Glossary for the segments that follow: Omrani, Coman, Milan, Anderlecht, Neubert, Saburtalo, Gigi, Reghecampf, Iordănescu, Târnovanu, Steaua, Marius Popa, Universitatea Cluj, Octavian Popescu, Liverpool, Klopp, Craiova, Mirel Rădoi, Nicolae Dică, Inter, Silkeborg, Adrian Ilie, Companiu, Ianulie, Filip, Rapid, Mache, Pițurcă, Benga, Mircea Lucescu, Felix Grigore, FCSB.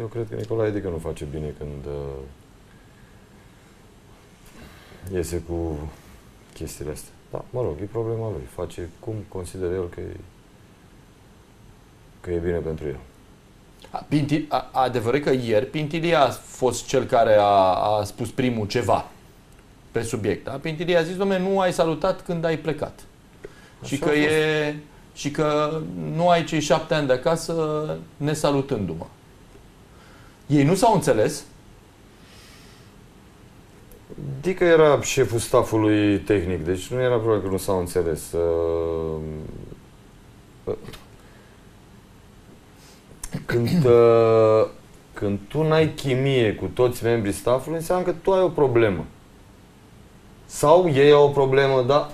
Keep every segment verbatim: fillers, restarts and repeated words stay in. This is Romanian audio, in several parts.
Eu cred că Nicolae Dică nu face bine când uh, iese cu chestiile astea. Da, mă rog, e problema lui. Face cum consideră el că e, că e bine pentru el. A, Pinti, a, adevărat că ieri Pintilii a fost cel care a, a spus primul ceva pe subiect. Da? Pintilii a zis, dom'le, nu ai salutat când ai plecat. Și că, e, și că nu ai cei șapte ani de acasă nesalutându-mă. Ei nu s-au înțeles? Dică era șeful staffului tehnic, deci nu era probabil că nu s-au înțeles. Când, când tu n-ai chimie cu toți membrii staffului, înseamnă că tu ai o problemă. Sau ei au o problemă, dar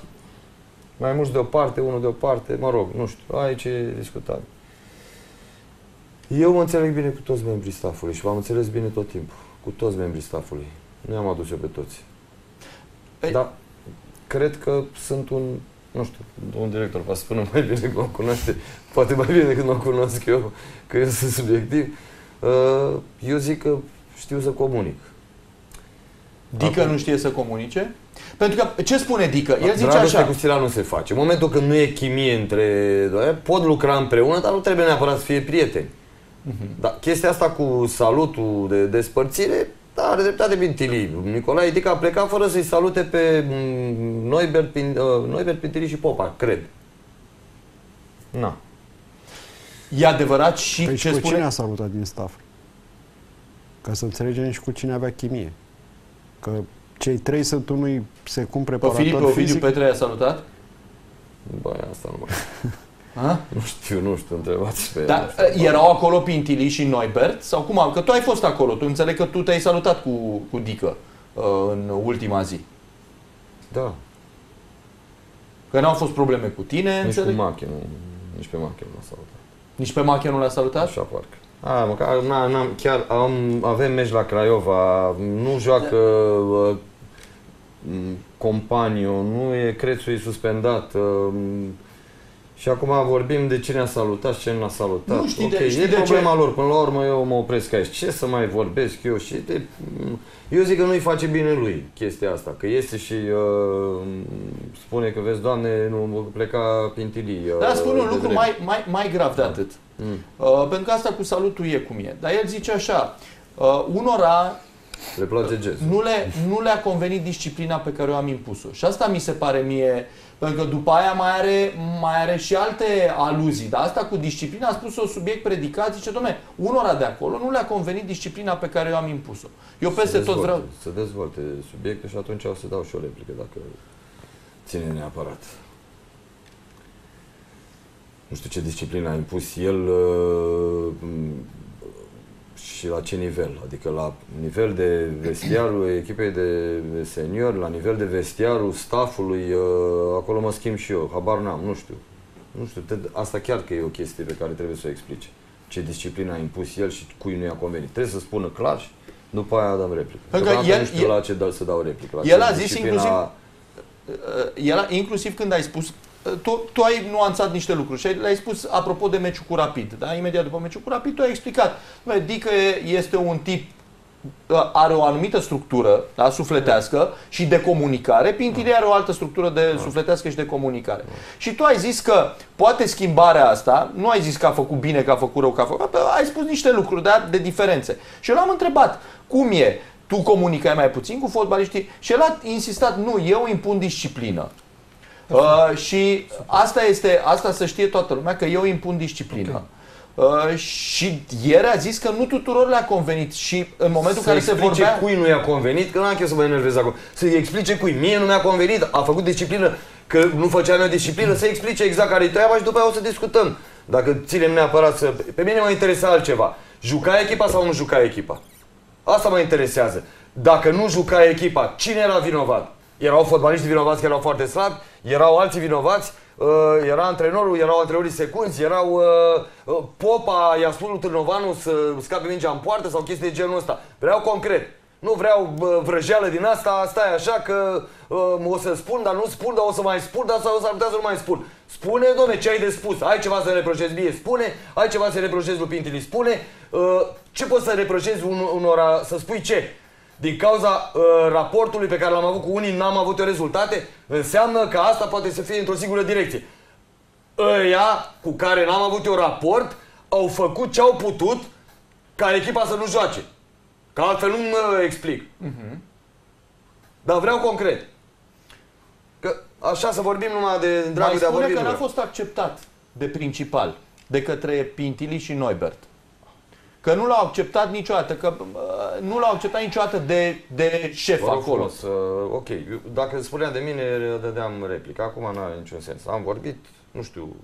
mai mulți de o parte, unul de o parte, mă rog, nu știu, aici e discutat. Eu mă înțeleg bine cu toți membrii staffului și v-am înțeles bine tot timpul, cu toți membrii staffului. Nu i-am adus eu pe toți. Ei. Dar cred că sunt un, nu știu, un director, va spune mai bine că mă cunoaște, poate mai bine decât mă cunosc eu, că eu sunt subiectiv. Eu zic că știu să comunic. Dică acum nu știe să comunice? Pentru că, ce spune Dică? El zice Dragoste așa. Cu stila nu se face. În momentul când nu e chimie între doi, pot lucra împreună, dar nu trebuie neapărat să fie prieteni. Uh-huh. Dar chestia asta cu salutul de despărțire, da, are dreptate Pintilii. Nicolae Dică a plecat fără să-i salute pe Neubert, Neubert, Pintilii și Popa, cred. Na. E adevărat și păi ce și cu spune... cine a salutat din staff? Ca să înțelegem și cu cine avea chimie. Că cei trei sunt unui secund preparator fizic. Pe Filip, pe Ovidiu Petre i-a salutat? Băi, asta nu mai... Nu știu, nu știu, întrebați pe... Dar erau acolo Pintilii și Neubert? Sau cum am? Că tu ai fost acolo, tu înțeleg că tu te-ai salutat cu, cu Dică în ultima zi. Da. Că n-au fost probleme cu tine, nici înțeleg? Cu Mache, nu, nici pe Mache nu l-a salutat. Nici pe Mache nu l-a salutat? Așa parcă. A, măcar, na, na, chiar am, avem meci la Craiova, nu joacă uh, Companiu, nu e Crețu, e suspendat. Uh, și acum vorbim de cine a salutat și cine n-a salutat. Nu știi, okay, de, știi e de problema ce? Lor, până la urmă eu mă opresc aici. Ce să mai vorbesc eu? Și de, eu zic că nu-i face bine lui chestia asta, că este și uh, spune că, vezi, Doamne, nu pleca Pintilii. Uh, Dar spune un lucru drept. mai, mai, mai grav de atât. Mm. Uh, pentru că asta cu salutul e cum e. Dar el zice așa, uh, unora le place gestul. Nu, le, nu le-a convenit disciplina pe care eu am impus-o. Și asta mi se pare mie, pentru că după aia mai are, mai are și alte aluzii. Dar asta cu disciplina a spus-o subiect predicat, zice, dom'le, unora de acolo nu le-a convenit disciplina pe care eu am impus-o. Eu peste tot vreau... Să dezvolte subiectul și atunci o să dau și o replică, dacă ține neapărat. Nu știu ce disciplină a impus el uh, și la ce nivel. Adică la nivel de vestiarul echipei de seniori, la nivel de vestiarul staffului, uh, acolo mă schimb și eu. Habar n-am, nu știu. Nu știu, te, asta chiar că e o chestie pe care trebuie să o explici. Ce disciplină a impus el și cui nu i-a convenit. Trebuie să spună clar și după aia dăm replică. Pentru că el, nu știu el, la ce da, să dau replică. El a zis inclusiv, el, inclusiv când ai spus... Tu, tu ai nuanțat niște lucruri și le-ai spus apropo de meciul cu Rapid, da? Imediat după meciul cu Rapid tu ai explicat. Dică este un tip, are o anumită structură, da? Sufletească și de comunicare. Pintilii are o altă structură de sufletească și de comunicare. Și tu ai zis că poate schimbarea asta, nu ai zis că a făcut bine, că a făcut rău, că a făcut, ai spus niște lucruri, da? De diferențe. Și eu l-am întrebat, cum e? Tu comunicai mai puțin cu fotbaliștii? Și el a insistat, nu, eu impun disciplină. Uh, și asta este, asta să știe toată lumea, că eu impun disciplina. Okay. Uh, și ieri a zis că nu tuturor le-a convenit și în momentul în care se vorbea... cui nu i-a convenit, că n-am chef să mă enervez acum. Să-i explice cui, mie nu mi-a convenit, a făcut disciplină, că nu făceam eu disciplină, să-i explice exact care-i treaba și după aia o să discutăm. Dacă ținem neapărat să... Pe mine mă interesa altceva. Juca echipa sau nu juca echipa? Asta mă interesează. Dacă nu juca echipa, cine era vinovat? Erau fotbaliști vinovați că erau foarte slabi, erau alții vinovați, uh, era antrenorul, erau antrenorii secunzi, erau uh, Popa, i-a spus lui Târnovanu să scape mingea în poartă sau chestii de genul ăsta. Vreau concret. Nu vreau vrăjeală din asta, stai așa că um, o să spun, dar nu spun, dar o să mai spun, dar sau s-ar putea să nu mai spun. Spune, domne, ce ai de spus? Ai ceva să reproșezi mie? Spune. Ai ceva să reproșezi lui Pintilii? Spune. Uh, ce poți să reproșezi un, unora, să spui ce? Din cauza uh, raportului pe care l-am avut cu unii, n-am avut eu rezultate? Înseamnă că asta poate să fie într-o singură direcție. Ăia cu care n-am avut eu raport au făcut ce au putut ca echipa să nu joace. Că altfel nu mă explic. Uh-huh. Dar vreau concret. Că așa să vorbim numai de dragul de a vorbi. Mai spune că n-a fost acceptat de principal, de către Pintilii și Neubert. Că nu l-au acceptat niciodată, că uh, nu l-au acceptat niciodată de, de șef acolo. Să, ok, dacă spunea de mine, dădeam replică. Acum nu are niciun sens. Am vorbit, nu știu...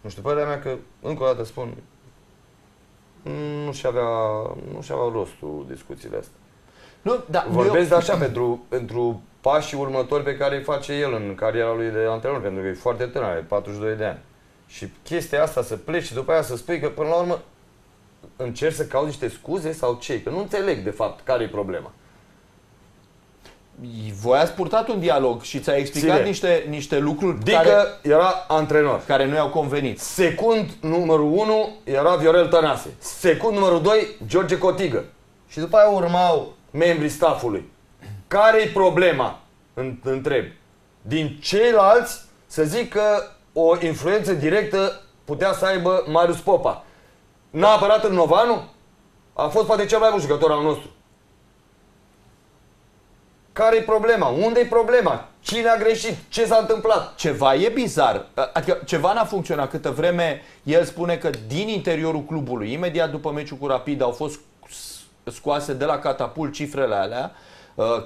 Nu știu, părerea mea că, încă o dată spun, nu și avea, nu și avea rostul discuțiile astea. Nu, da, vorbesc eu... așa pentru, pentru pașii următori pe care îi face el în cariera lui de antrenor, pentru că e foarte tânăr, are patruzeci și doi de ani. Și chestia asta să pleci și după aia să spui că până la urmă încerci să cauți niște scuze sau ce? Că nu înțeleg de fapt care e problema. Voi ați purtat un dialog și ți-a explicat niște, niște lucruri. Dică care era antrenor. Care nu i-au convenit. Secund numărul unu era Viorel Tănase. Secund numărul doi, George Cotigă. Și după aia urmau membrii staffului. Care-i problema? Întreb. Din ceilalți să zic că o influență directă putea să aibă Marius Popa. N-a apărat Târnovanu? A fost poate cel mai bun jucător al nostru. Care-i problema? Unde-i problema? Cine a greșit? Ce s-a întâmplat? Ceva e bizar. Adică ceva n-a funcționat. Câtă vreme el spune că din interiorul clubului, imediat după meciul cu Rapid, au fost scoase de la catapult cifrele alea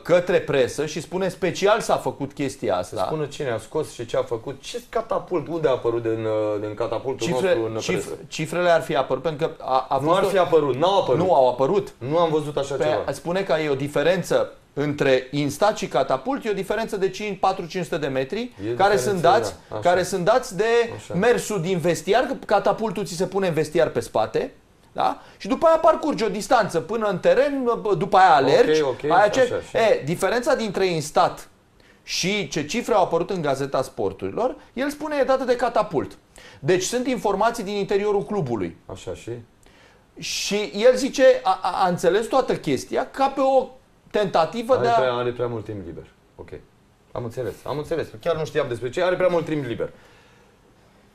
către presă și spune special s-a făcut chestia asta. Spune cine a scos și ce a făcut. Ce catapult? Unde a apărut din, din catapultul Cifre, nostru în cifre, presă? Cifrele ar fi apărut pentru că a, a nu ar fi apărut. N-au apărut. Nu au apărut. Nu am văzut așa Pe, ceva. Spune că e o diferență între Insta și Catapult, e o diferență de patru-cinci sute de metri care sunt, dați, care sunt dați de așa. Mersul din vestiar, că Catapultul ți se pune în vestiar pe spate, da? Și după aia parcurgi o distanță până în teren, după aia alergi. Okay, okay, aia ce... așa, așa. E, diferența dintre Instat și ce cifre au apărut în Gazeta Sporturilor, el spune e dată de Catapult. Deci sunt informații din interiorul clubului. Așa și? Și el zice, a, a, a înțeles toată chestia ca pe o tentativă are de a... prea, are prea mult timp liber. Ok. Am înțeles. Am înțeles. Chiar nu știam despre ce. Are prea mult timp liber.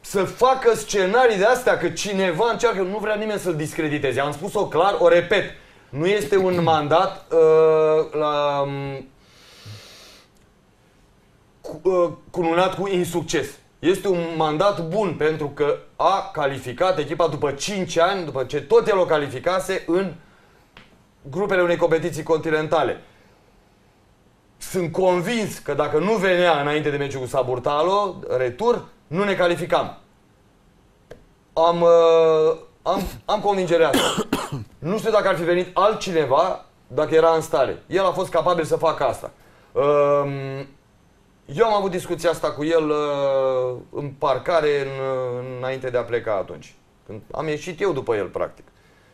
Să facă scenarii de astea că cineva încearcă... Nu vrea nimeni să-l discrediteze. Am spus-o clar, o repet. Nu este un mandat uh, la, um, cu, uh, cununat cu insucces. Este un mandat bun pentru că a calificat echipa după cinci ani, după ce tot el o calificase în grupele unei competiții continentale. Sunt convins că dacă nu venea înainte de meciul cu Saburtalo, retur, nu ne calificam. Am, uh, am, am convingerea asta. Nu știu dacă ar fi venit altcineva dacă era în stare. El a fost capabil să facă asta. Uh, eu am avut discuția asta cu el uh, în parcare în, înainte de a pleca atunci. Când am ieșit eu după el, practic.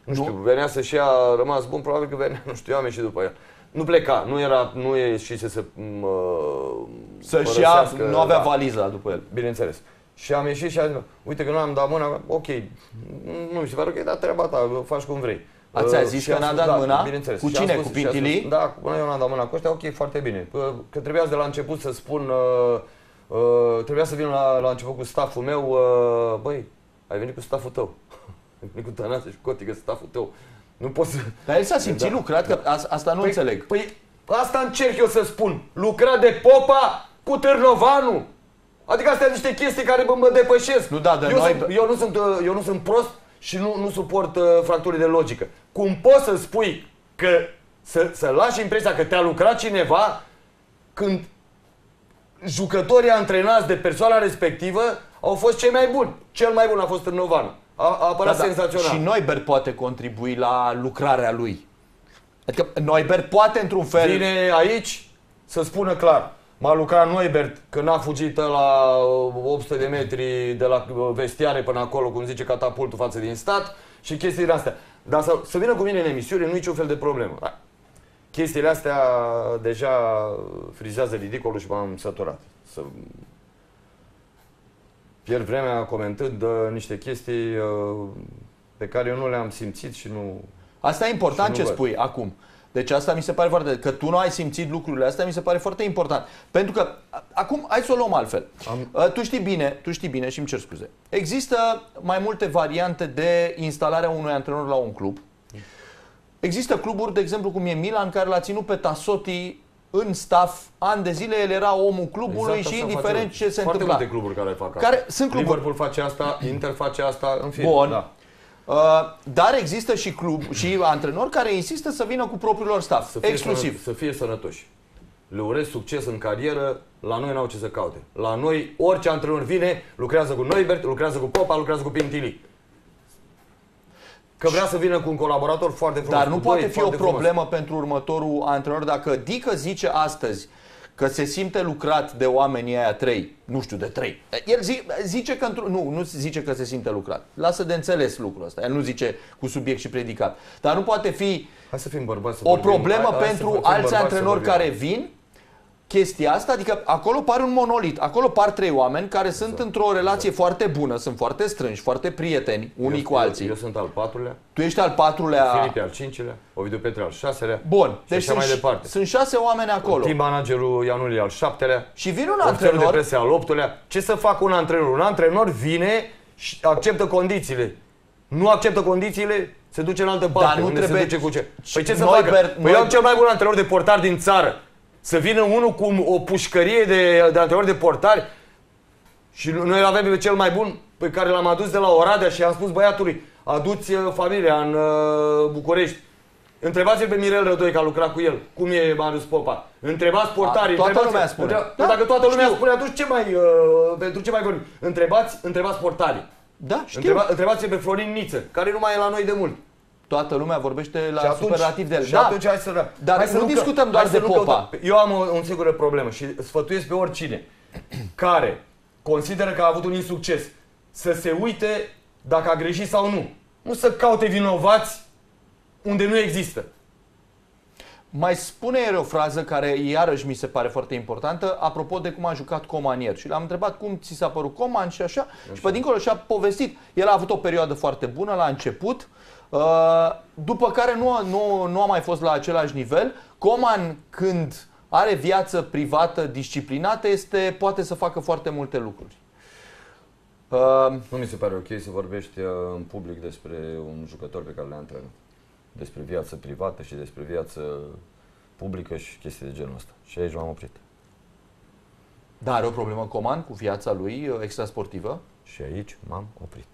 Nu știu, venea să-și ia, a rămas bun, probabil că venea, nu știu, eu am ieșit după el. Nu pleca, nu era, nu ieșise să să-și ia, nu avea da. Valiza după el. Bineînțeles. Și am ieșit și am zis, uite că nu am dat mâna, ok, nu știu, ok, dar treaba ta, faci cum vrei. Ați a zis și că n-a dat da, mâna? Bineînțeles. Cu cine? Spus, cu Pintilii? Da, cu eu n-am dat mâna cu ăștia, ok, foarte bine. Că trebuia de la început să spun, uh, trebuia să vin la, la început cu stafful meu, uh, băi, ai venit cu stafful tău. Cu Tănase și Cotigă, staful tău. Nu pot să... Dar el s-a simțit da. lucrat, că asta nu păi, înțeleg. Păi asta încerc eu să spun. Lucrat de Popa cu Târnovanu. Adică astea sunt niște chestii care mă depășesc. Nu, da, de eu, noi... sunt, eu, nu sunt, eu nu sunt prost și nu, nu suport uh, fracturile de logică. Cum poți să spui că să, să lași impresia că te-a lucrat cineva când jucătorii antrenați de persoana respectivă au fost cei mai buni. Cel mai bun a fost Târnovanu. A, a apărat da, senzațional. Da. Și Neubert poate contribui la lucrarea lui. Adică Neubert poate într-un fel... Vine aici să spună clar. M-a lucrat Neubert că n-a fugit la opt sute de metri de la vestiare până acolo, cum zice Catapultul, față din stat și chestiile astea. Dar să, să vină cu mine în emisiune, nu e niciun fel de problemă. Chestiile astea deja frizează ridicolul și m-am săturat. Să pierd vremea comentând niște chestii pe care eu nu le-am simțit și nu... Asta e important ce văd. Spui acum. Deci asta mi se pare foarte... Că tu nu ai simțit lucrurile astea, mi se pare foarte important. Pentru că... Acum, hai să o luăm altfel. Am... Tu știi bine, tu știi bine și îmi cer scuze. Există mai multe variante de instalarea unui antrenor la un club. Există cluburi, de exemplu, cum e Milan, care l-a ținut pe Tassotti în staff ani de zile, el era omul clubului exact, și indiferent ce se întâmplă. Foarte multe cluburi care fac asta. Care sunt cluburi. Liverpool face asta, Inter face asta, în fine. Bun. Da. Uh, dar există și club și antrenori care insistă să vină cu propriul lor staff, să fie exclusiv. Sănă, să fie sănătoși. Le urez succes în carieră, la noi n-au ce să caute. La noi, orice antrenor vine, lucrează cu Neubert, lucrează cu Popa, lucrează cu Pintilii. Că vrea să vină cu un colaborator foarte frumos. Dar nu poate fi o problemă pentru următorul antrenor dacă Dică zice astăzi că se simte lucrat de oamenii aia trei, nu știu de trei. El zi, zice că nu, nu zice că se simte lucrat. Lasă de înțeles lucrul ăsta. El nu zice cu subiect și predicat. Dar nu poate fi hai să fim bărbați, să o problemă hai, pentru hai să alți bărbați, antrenori care vin chestia asta, adică acolo pare un monolit. Acolo par trei oameni care exact. sunt într-o relație exact. foarte bună, sunt foarte strânși, foarte prieteni unii eu, cu alții. Eu, eu sunt al patrulea. Tu ești al patrulea. Filip al cincilea, Ovidiu Petre al șaselea. Bun, deci sunt, mai departe. Sunt șase oameni acolo. Team managerul Ianulie al șaptelea. Și vine un antrenor de presă al optulea. Ce să fac un antrenor? Un antrenor vine și acceptă condițiile. Nu acceptă condițiile, se duce în altă parte. Dar nu unde trebuie se duce cu ce? Păi ce să facă? Păi eu am cel mai bun antrenor de portar din țară. Să vină unul cu o pușcărie de, de antrenori de portari și noi l-avem pe cel mai bun pe care l-am adus de la Oradea și am spus băiatului, aduți familia în uh, București. Întrebați-l pe Mirel Rădoi, că a lucrat cu el, cum e Marius Popa. Întrebați portarii. A, toată lumea spune. Întrebați, da, dacă toată lumea știu. spune, atunci ce mai, uh, pentru ce mai vorbim? Întrebați, întrebați portarii. Da, știu. Întreba, întrebați-l pe Florin Niță, care nu mai e la noi de mult. Toată lumea vorbește la atunci, superlativ de el. Și da, atunci hai să... Dar hai să nu lucră, discutăm doar de Popa. Eu am o, o singură problemă și sfătuiesc pe oricine care consideră că a avut un insucces să se uite dacă a greșit sau nu. Nu să caute vinovați unde nu există. Mai spune el o frază care iarăși mi se pare foarte importantă, apropo de cum a jucat Coman ieri. Și l-am întrebat cum ți s-a părut Coman și așa. așa. Și pe dincolo și-a povestit. El a avut o perioadă foarte bună la început. După care nu a, nu, nu a mai fost la același nivel. Coman, când are viață privată disciplinată, este, poate să facă foarte multe lucruri. Nu mi se pare ok să vorbești în public despre un jucător pe care le-a antrenat, despre viață privată și despre viață publică și chestii de genul ăsta. Și aici m-am oprit. Dar are o problemă Coman cu viața lui extrasportivă? Și aici m-am oprit.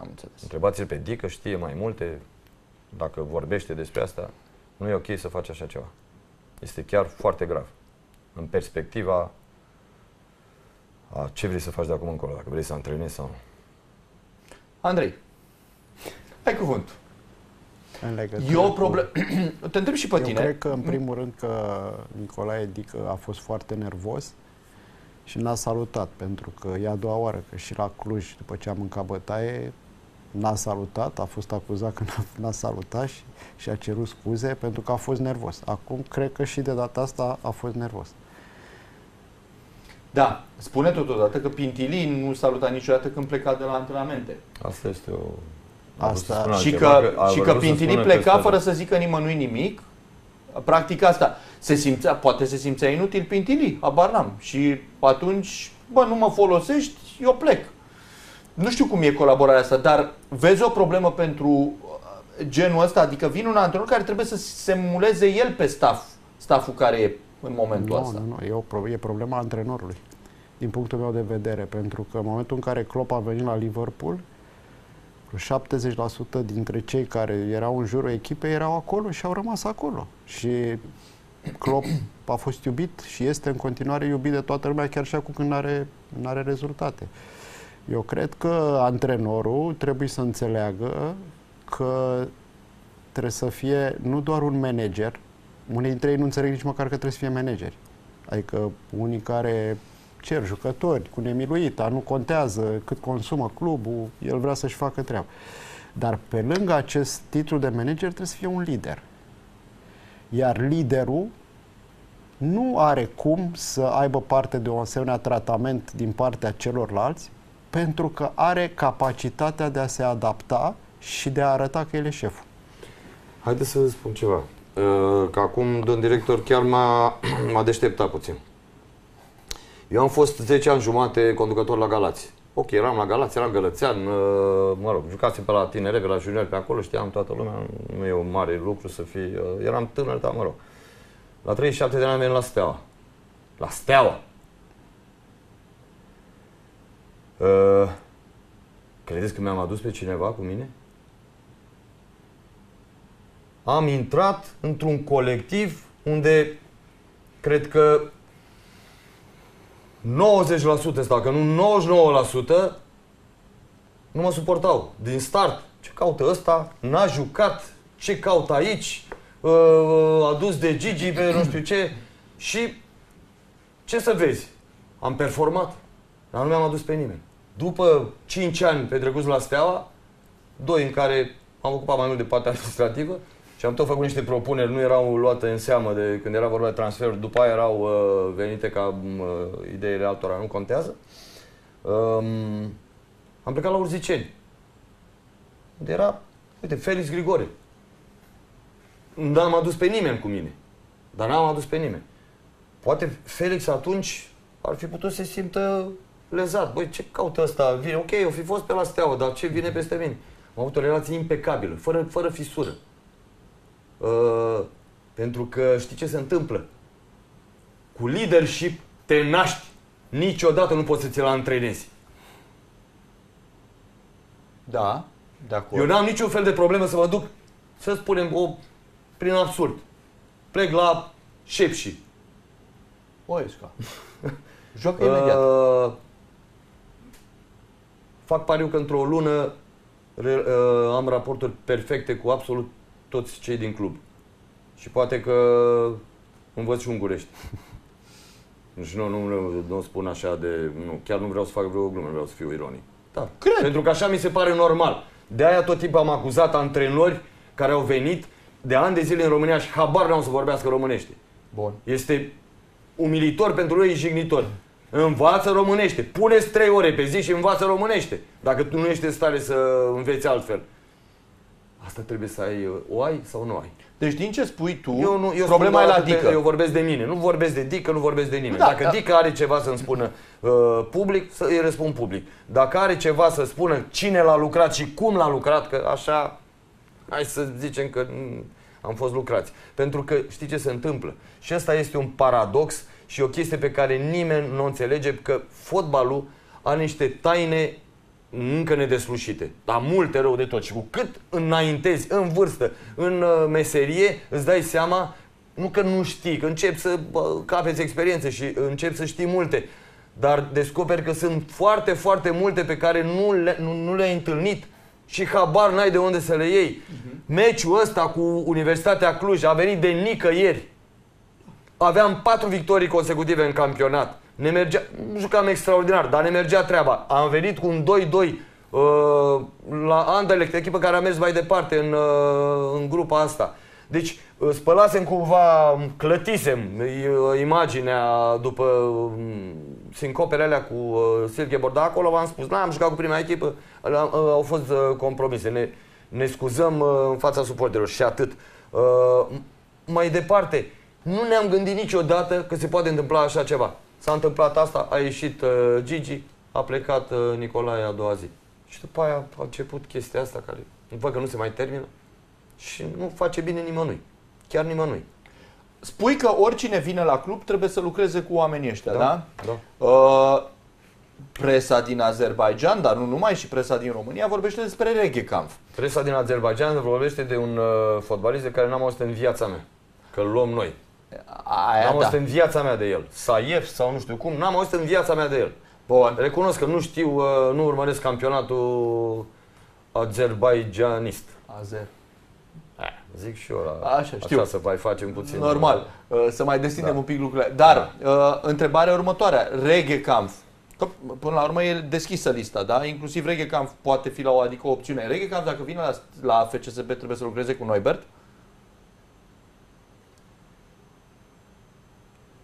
Am înțeles. Întrebați-l pe Dică, știe mai multe, dacă vorbește despre asta, nu e ok să faci așa ceva. Este chiar foarte grav. În perspectiva a ce vrei să faci de acum încolo, dacă vrei să antrenezi sau nu. Andrei, ai cuvântul. În legătură Eu problem... cu... Te întreb și pe Eu tine. Eu cred că, în primul rând, că Nicolae Dică a fost foarte nervos și n-a salutat, pentru că e a doua oară că și la Cluj, după ce a mâncat bătaie, n-a salutat, a fost acuzat că n-a salutat și, și a cerut scuze pentru că a fost nervos. Acum, cred că și de data asta a fost nervos. Da, spune totodată că Pintilii nu saluta niciodată când pleca de la antrenamente. Asta este o... Asta. Și că, că, că Pintilii pleca fără să zică nimănui nimic. Practic asta. Se simțea, poate se simțea inutil Pintilii, habar n-am. Și atunci, bă, nu mă folosești, eu plec. Nu știu cum e colaborarea asta, dar vezi o problemă pentru genul ăsta? Adică vine un antrenor care trebuie să se muleze el pe staff, stafful care e în momentul ăsta. Nu, nu, nu, e, o, e problema antrenorului, din punctul meu de vedere. Pentru că în momentul în care Klopp a venit la Liverpool, șaptezeci la sută dintre cei care erau în jurul echipei erau acolo și au rămas acolo. Și Klopp a fost iubit și este în continuare iubit de toată lumea, chiar și acum când nu are rezultate. Eu cred că antrenorul trebuie să înțeleagă că trebuie să fie nu doar un manager, unii dintre ei nu înțeleg nici măcar că trebuie să fie manageri. Adică unii care cer jucători cu nemiluita, nu contează cât consumă clubul, el vrea să-și facă treaba. Dar pe lângă acest titlu de manager trebuie să fie un lider. Iar liderul nu are cum să aibă parte de o asemenea tratament din partea celorlalți, pentru că are capacitatea de a se adapta și de a arăta că el e șeful. Haideți să spun ceva. Că acum domn director chiar m-a deșteptat puțin. Eu am fost zece ani jumate conducător la Galați. Ok, eram la Galați, eram gălățean, mă rog, jucasem pe la tinere, pe la junior, pe acolo, știam toată lumea, nu e un mare lucru să fii, eram tânăr, dar mă rog. La treizeci și șapte de ani am venit la Steaua. La Steaua! Uh, credeți că mi-am adus pe cineva cu mine? Am intrat într-un colectiv unde cred că nouăzeci la sută, dacă nu nouăzeci și nouă la sută, nu mă suportau din start. Ce caută ăsta? N-a jucat. Ce caută aici? Adus de Gigi pe nu știu ce. Și ce să vezi? Am performat, dar nu mi-am adus pe nimeni. După cinci ani petrecuți la Steaua, doi în care am ocupat mai mult de partea administrativă și am tot făcut niște propuneri, nu erau luate în seamă de când era vorba de transferuri, după aia erau uh, venite ca uh, ideile altora, nu contează. Um, am plecat la Urziceni, unde era, uite, Felix Grigore. N-am adus pe nimeni cu mine, dar n-am adus pe nimeni. Poate Felix atunci ar fi putut să se simtă lezat. Băi, ce caută ăsta? Vine, ok, eu fi fost pe la Steaua, dar ce vine peste mine? Am avut o relație impecabilă, fără, fără fisură. Uh, pentru că știi ce se întâmplă? Cu leadership te naști. Niciodată nu poți să ți-l antrenezi. Da, de acord. Eu n-am niciun fel de problemă să mă duc, să spunem, o, prin absurd. Plec la Șepși. Oesca. Joacă imediat. Uh, fac pariu că într-o lună re, uh, am raporturi perfecte cu absolut toți cei din club. Și poate că învăț și ungurești. Deci nu, nu, nu, nu spun așa de... Nu, chiar nu vreau să fac vreo glumă, vreau să fiu ironic. Da, cred. Pentru că așa mi se pare normal. De-aia tot timpul am acuzat antrenori care au venit de ani de zile în România și habar n-au să vorbească românește. Bun. Este umilitor pentru ei, jignitor. Învață românește. Puneți trei ore pe zi și învață românește. Dacă tu nu ești în stare să înveți altfel. Asta trebuie să ai, o ai sau nu ai. Deci din ce spui tu, eu nu, eu problema e la Dică. Eu vorbesc de mine, nu vorbesc de Dică, nu vorbesc de nimeni. Da, dacă da. Dică are ceva să-mi spună uh, public, să îi răspund public. Dacă are ceva să spună cine l-a lucrat și cum l-a lucrat, că așa, hai să zicem că am fost lucrați. Pentru că știi ce se întâmplă? Și asta este un paradox și o chestie pe care nimeni nu o înțelege, că fotbalul are niște taine încă nedeslușite, dar multe rău de tot. Și cu cât înaintezi în vârstă, în meserie, îți dai seama, nu că nu știi, că începi să capeți experiențe și începi să știi multe, dar descoperi că sunt foarte, foarte multe pe care nu, le, nu, nu le-ai întâlnit și habar n-ai de unde să le iei. Uh-huh. Meciul ăsta cu Universitatea Cluj a venit de nicăieri. Aveam patru victorii consecutive în campionat. Ne mergea, jucam extraordinar, dar ne mergea treaba. Am venit cu un doi doi uh, la Anderlecht, echipă care a mers mai departe în, uh, în grupa asta. Deci uh, spălasem cumva, clătisem uh, imaginea după uh, sincopele alea cu uh, Silkeborg, dar acolo v-am spus, n-am jucat cu prima echipă, uh, uh, au fost uh, compromise, ne, ne scuzăm uh, în fața suporterilor și atât. Uh, mai departe, nu ne-am gândit niciodată că se poate întâmpla așa ceva. S-a întâmplat asta, a ieșit uh, Gigi, a plecat uh, Nicolae a doua zi. Și după aia a început chestia asta care văd că nu se mai termină și nu face bine nimănui, chiar nimănui. Spui că oricine vine la club trebuie să lucreze cu oamenii ăștia, da? da? da. Uh, presa din Azerbaidjan, dar nu numai, și presa din România vorbește despre Reghecampf. Presa din Azerbaidjan vorbește de un uh, fotbalist de care n-am auzit în viața mea, că-l luăm noi. N-am auzit da. în viața mea de el. Saiev sau nu știu cum, n-am auzit în viața mea de el. Bun. Recunosc că nu știu, nu urmăresc campionatul azerbaidjanist. Azer. Zic și eu la așa, știu. Așa să mai facem puțin. Normal, să mai destindem da. un pic lucrurile. Dar, da. întrebarea următoare. Reghecampf Că, până la urmă, e deschisă lista, da? Inclusiv Reghecampf poate fi la o, adică, o opțiune. Reghecampf, dacă vine la, la F C S B, trebuie să lucreze cu Neubert?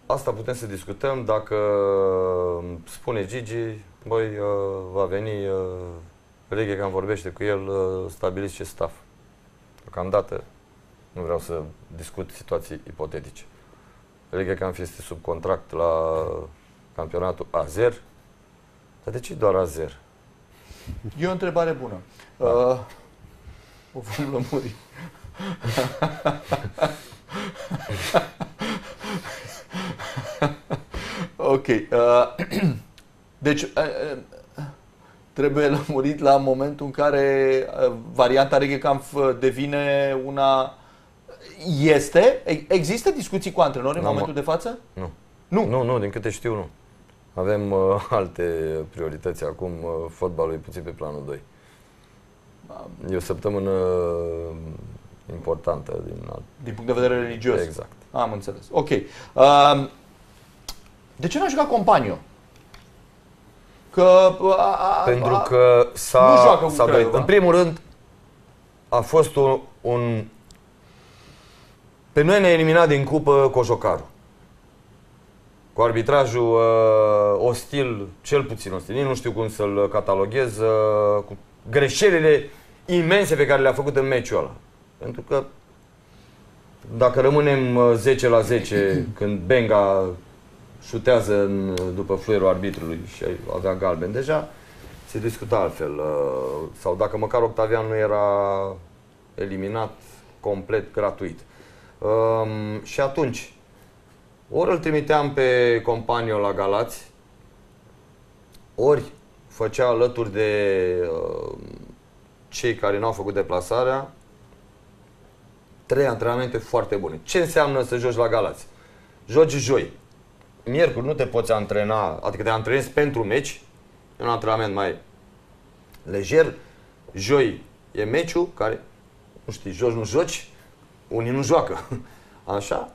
Asta putem să discutăm. Dacă spune Gigi, băi, va veni Reghecampf, vorbește cu el, stabiliți ce staff. Deocamdată nu vreau să discut situații ipotetice. Reghecampf este sub contract la campionatul Azer. Dar de ce doar Azer? E o întrebare bună. Da. Uh, o vom lămuri. Ok. Uh, deci, uh, trebuie lămurit la momentul în care uh, varianta Reghecampf devine una... Este? Există discuții cu antrenori în momentul de față? Nu. Nu? Nu, nu, din câte știu, nu. Avem uh, alte priorități acum, uh, fotbalul e puțin pe planul doi. E o săptămână importantă din alt... Din punct de vedere religios? Exact. Am înțeles. Ok. Uh, de ce n-a jucat Companiu? Că... Uh, uh, Pentru că s-a... În primul rând, a fost un... un... Pe noi ne-a eliminat din cupă Cojocaru. Cu arbitrajul uh, ostil, cel puțin ostil, nu știu cum să-l cataloghez, uh, cu greșelile imense pe care le-a făcut în meciul ăla. Pentru că dacă rămânem zece la zece când Benga șutează în, după fluierul arbitrului și avea galben deja, se discuta altfel. Uh, sau dacă măcar Octavian nu era eliminat complet gratuit. Um, și atunci, ori îl trimiteam pe Companiu la Galați, ori făcea alături de uh, cei care n-au făcut deplasarea trei antrenamente foarte bune. Ce înseamnă să joci la Galați? Joci joi. Miercuri nu te poți antrena, adică te antrenezi pentru meci, e un antrenament mai lejer. Joi e meciul care, nu știi, joci, nu joci. Unii nu joacă. Așa.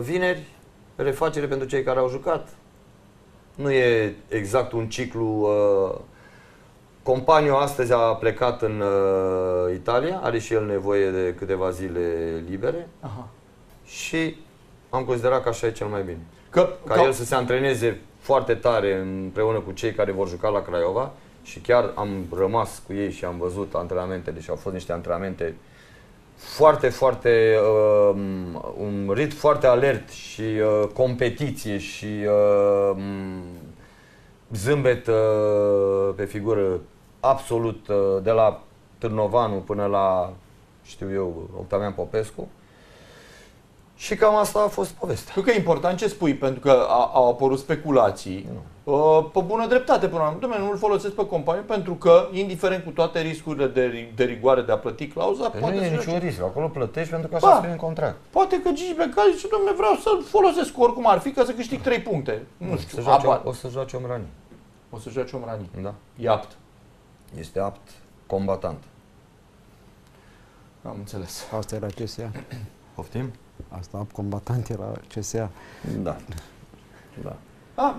Vineri, refacere pentru cei care au jucat. Nu e exact un ciclu. Companiu astăzi a plecat în Italia, are și el nevoie de câteva zile libere. Aha. Și am considerat că așa e cel mai bine. Că, Ca că... el să se antreneze foarte tare împreună cu cei care vor juca la Craiova. Și chiar am rămas cu ei și am văzut antrenamentele și au fost niște antrenamente foarte, foarte, uh, un ritm foarte alert și uh, competiție și uh, zâmbet uh, pe figură absolut, uh, de la Târnovanu până la, știu eu, Octavian Popescu. Și cam asta a fost povestea. Cred că e important ce spui, pentru că au apărut speculații, uh, pe bună dreptate până la urmă. Nu îl folosesc pe Companiu pentru că, indiferent cu toate riscurile de, de rigoare de a plăti clauza, pe poate nu e niciun risc, acolo plătești pentru că așa scrie în contract. Poate că Gigi Becali zice, dom'le, vreau să-l folosesc oricum ar fi ca să câștig trei puncte. Nu, nu știu, să joace, o să joace Omrani. O să joace Omrani. Da. E apt. Este apt, combatant. Am înțeles. Asta era chestia. Poftim? Asta, combatant era C S A. Da. Da. A,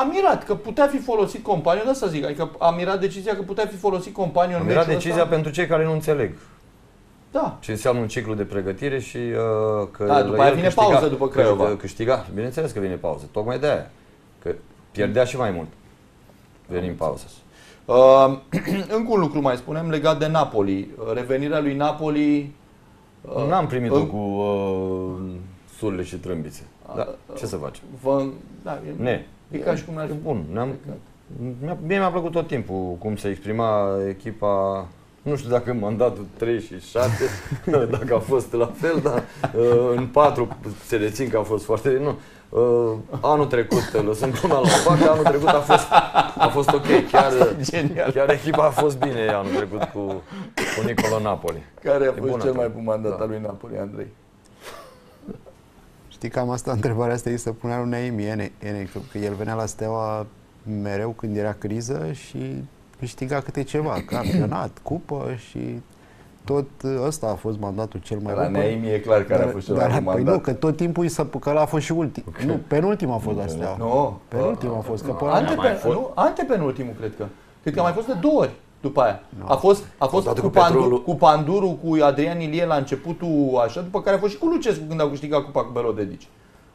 am mirat că putea fi folosit Companiu, de asta zic, adică am mirat decizia că putea fi folosit Companiu în meciul ăsta. Am mirat decizia pentru cei care nu înțeleg. Da. Ce înseamnă un ciclu de pregătire și uh, că... Da, după aia vine câștiga, pauză după Craiova. Câștiga, bineînțeles că vine pauză, tocmai de-aia. Că pierdea și mai mult. Venim pauză. Uh, încă un lucru mai spunem legat de Napoli. Revenirea lui Napoli... N-am primit-o uh, cu uh, surle și trâmbițe. Uh, da. Ce să facem? Vă, da, e, ne. E ca și cum ne-ar fi bun. Mie mi-a plăcut tot timpul cum se exprima echipa. Nu știu dacă în mandatul trei și șapte, dacă a fost la fel, dar uh, în patru se rețin că a fost foarte... Nu. Uh, anul trecut, lăsând până la fac, anul trecut a fost, a fost ok, chiar, chiar echipa a fost bine anul trecut cu, cu Nicolo Napoli. Care a fost cel mai bun mandat al lui Napoli, Andrei? Știi, cam asta, întrebarea asta e să punea lui Naimi Ene, Ene, că el venea la Steaua mereu când era criză și câștiga câte ceva, campionat, cupă și... tot ăsta a fost mandatul cel mai lung. La Neim e clar care dar, a fost cel mai lung mandat. Păi nu, că tot timpul i s-a că ăla a fost și ultim. Okay. Nu, penultim a fost la Steaua. Nu, penultim a fost. Antepenultimul, cred că. Cred că a mai fost de două ori după aia. No. A fost, a fost cu, cu, Panduru, cu Panduru, cu Adrian Ilie la începutul, așa, după care a fost și cu Lucescu când au câștigat cupa cu Belodedici,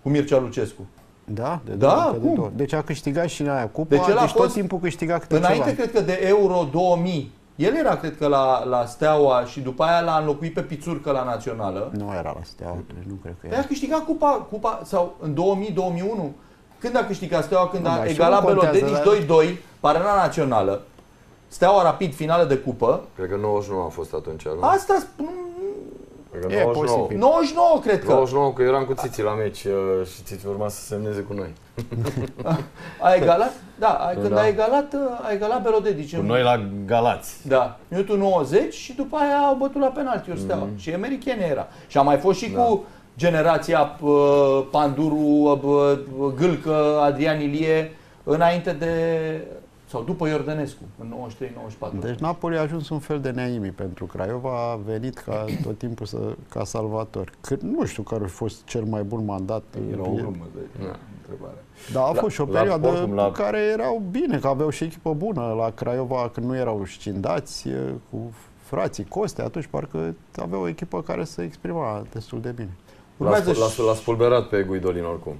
cu Mircea Lucescu. Da, de da, de două. Deci a câștigat și în aia cupa, deci, deci tot timpul câștiga câte înainte, ceva. Înainte, cred că, de Euro două mii, el era, cred că, la, la Steaua și după aia l-a înlocuit pe Pițurcă la Națională. Nu era la Steaua, nu cred că era. A câștigat cupa, cupa, sau în două mii, două mii unu, când a câștigat Steaua, când no, a egalat Belodedici doi doi, Arena Națională, Steaua Rapid, finală de cupă. Cred că nouăzeci și nouă a fost atunci, nu? Asta e nouăzeci și nouă. nouăzeci și nouă, cred că. nouăzeci și nouă, că eram cu Țiții la meci și Țiții urma să semneze cu noi. A egalat? Da, când da. a egalat, a egalat Belodedici. Cu noi la Galați. Da, minutul nouăzeci și după aia au bătut la penaltiuri Steaua. Mm-hmm. Și americane era. Și a mai fost și da. cu generația uh, Panduru, uh, Gâlcă, Adrian Ilie, înainte de... sau după Iordănescu, în nouăzeci și trei nouăzeci și patru. Deci Napoli a ajuns un fel de Neaimi pentru Craiova, a venit ca tot timpul să, ca salvator. Că, nu știu care a fost cel mai bun mandat. Era o glumă, deci, da. întrebare. Dar a la, fost și o perioadă în la... care erau bine, că aveau și echipă bună la Craiova, când nu erau scindați cu frații Coste, atunci parcă aveau o echipă care se exprima destul de bine. L-a spulberat pe Guidolin oricum.